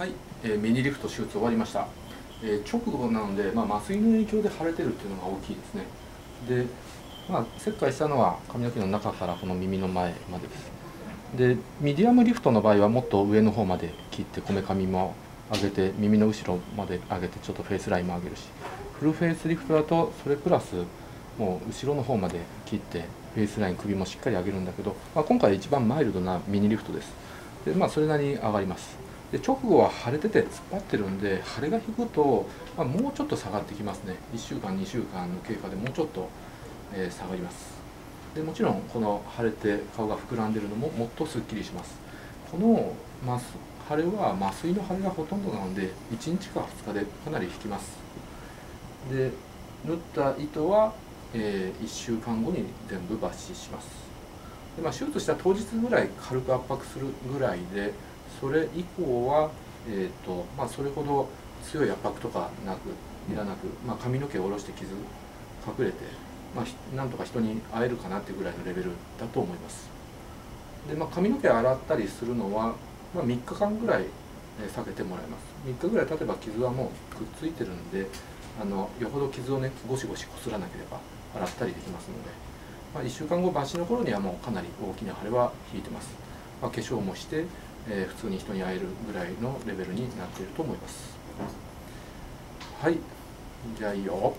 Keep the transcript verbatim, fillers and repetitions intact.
はい、えー、ミニリフト手術終わりました、えー、直後なので、まあ、麻酔の影響で腫れてるっていうのが大きいですね。で、まあ、切開したのは髪の毛の中からこの耳の前までです。でミディアムリフトの場合はもっと上の方まで切って、こめかみも上げて、耳の後ろまで上げて、ちょっとフェイスラインも上げるし、フルフェイスリフトだとそれプラスもう後ろの方まで切って、フェイスライン、首もしっかり上げるんだけど、まあ、今回一番マイルドなミニリフトです。で、まあ、それなりに上がります。で直後は腫れてて突っ張ってるんで、腫れが引くと、まあ、もうちょっと下がってきますね。いっしゅうかんにしゅうかんの経過でもうちょっと、えー、下がります。でもちろんこの腫れて顔が膨らんでるのももっとすっきりします。この腫れは麻酔の腫れがほとんどなので、いちにちかふつかでかなり引きます。で縫った糸は、えー、いっしゅうかんごに全部抜糸します。で、まあ、手術した当日ぐらい軽く圧迫するぐらいで、それ以降は、えーとまあ、それほど強い圧迫とかなくいらなく、まあ、髪の毛を下ろして傷隠れて、まあ、なんとか人に会えるかなっていうぐらいのレベルだと思います。で、まあ、髪の毛洗ったりするのは、まあ、みっかかんぐらい避けてもらいます。みっかぐらい経てば傷はもうくっついてるんで、あのよほど傷をねゴシゴシこすらなければ洗ったりできますので、まあ、いっしゅうかんご抜糸の頃にはもうかなり大きな腫れは引いてます。まあ、化粧もして、えー、普通に人に会えるぐらいのレベルになっていると思います。はい、じゃあいいよ。